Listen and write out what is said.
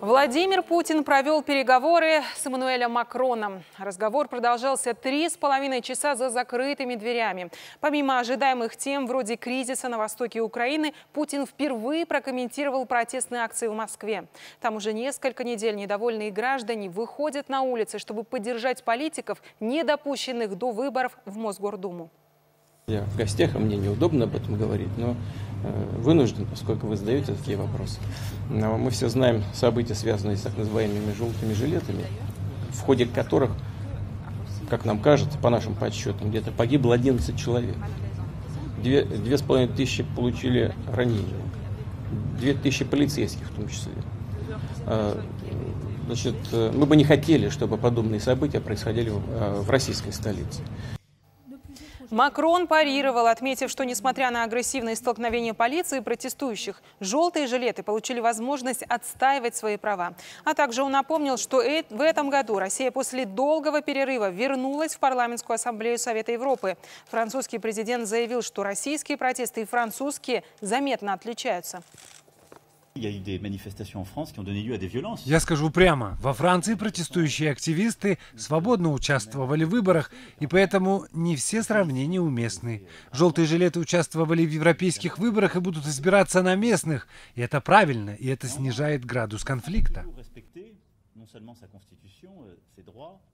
Владимир Путин провел переговоры с Эммануэлем Макроном. Разговор продолжался 3,5 часа за закрытыми дверями. Помимо ожидаемых тем вроде кризиса на востоке Украины, Путин впервые прокомментировал протестные акции в Москве. Там уже несколько недель недовольные граждане выходят на улицы, чтобы поддержать политиков, не допущенных до выборов в Мосгордуму. Я в гостях, а мне неудобно об этом говорить, но вынужден, поскольку вы задаете такие вопросы. Но мы все знаем события, связанные с так называемыми желтыми жилетами, в ходе которых, как нам кажется, по нашим подсчетам, где-то погибло 11 человек. 2500 получили ранения, 2000 полицейских в том числе. Значит, мы бы не хотели, чтобы подобные события происходили в российской столице. Макрон парировал, отметив, что, несмотря на агрессивные столкновения полиции и протестующих, желтые жилеты получили возможность отстаивать свои права. А также он напомнил, что в этом году Россия после долгого перерыва вернулась в парламентскую ассамблею Совета Европы. Французский президент заявил, что российские протесты и французские заметно отличаются. Я скажу прямо, во Франции протестующие активисты свободно участвовали в выборах, и поэтому не все сравнения уместны. Желтые жилеты участвовали в европейских выборах и будут избираться на местных. И это правильно, и это снижает градус конфликта.